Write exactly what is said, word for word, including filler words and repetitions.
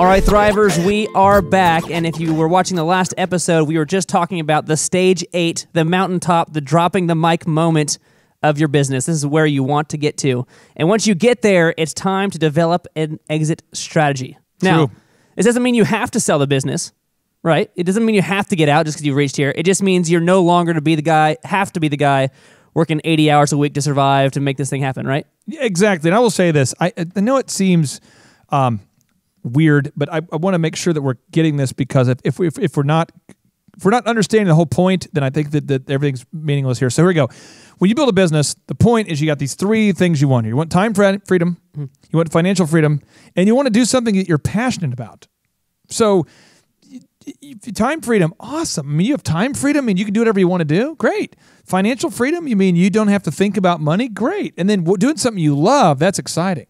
All right, Thrivers, we are back, and if you were watching the last episode, we were just talking about the stage eight, the mountaintop, the dropping the mic moment of your business. This is where you want to get to. And once you get there, it's time to develop an exit strategy. Now, True. It doesn't mean you have to sell the business, right? It doesn't mean you have to get out just because you've reached here. It just means you're no longer to be the guy, have to be the guy working eighty hours a week to survive to make this thing happen, right? Exactly. And I will say this. I, I know it seems um, weird, but I, I want to make sure that we're getting this, because if, if, we, if, if we're not... If we're not understanding the whole point, then I think that, that everything's meaningless here. So here we go. When you build a business, the point is you got these three things you want here. You want time freedom, you want financial freedom, and you want to do something that you're passionate about. So time freedom, awesome. I mean, you have time freedom and you can do whatever you want to do? Great. Financial freedom, you mean you don't have to think about money? Great. And then doing something you love, that's exciting.